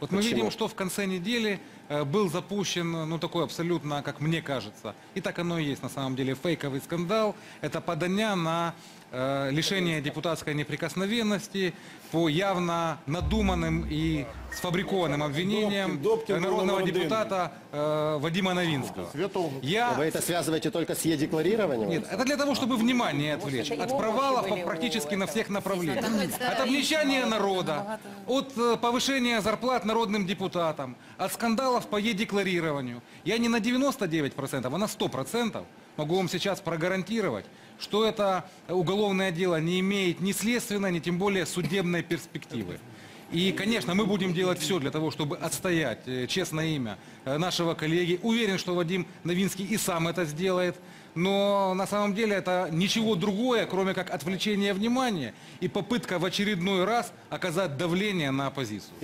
Вот мы видим, что в конце недели был запущен, ну такой абсолютно, как мне кажется, и так оно и есть на самом деле, фейковый скандал. Это подання на лишение депутатской неприкосновенности по явно надуманным и сфабрикованным обвинениям народного депутата Вадима Новинского. Вы это связываете только с Е-декларированием? Нет, это для того, чтобы внимание отвлечь от провалов практически на всех направлениях. От обнищания народа, от повышения зарплат народным депутатам, от скандалов по Е-декларированию. Я не на 99%, а на 100%. Могу вам сейчас прогарантировать, что это уголовное дело не имеет ни следственной, ни тем более судебной перспективы. И, конечно, мы будем делать все для того, чтобы отстоять честное имя нашего коллеги. Уверен, что Вадим Новинский и сам это сделает. Но на самом деле это ничего другое, кроме как отвлечение внимания и попытка в очередной раз оказать давление на оппозицию.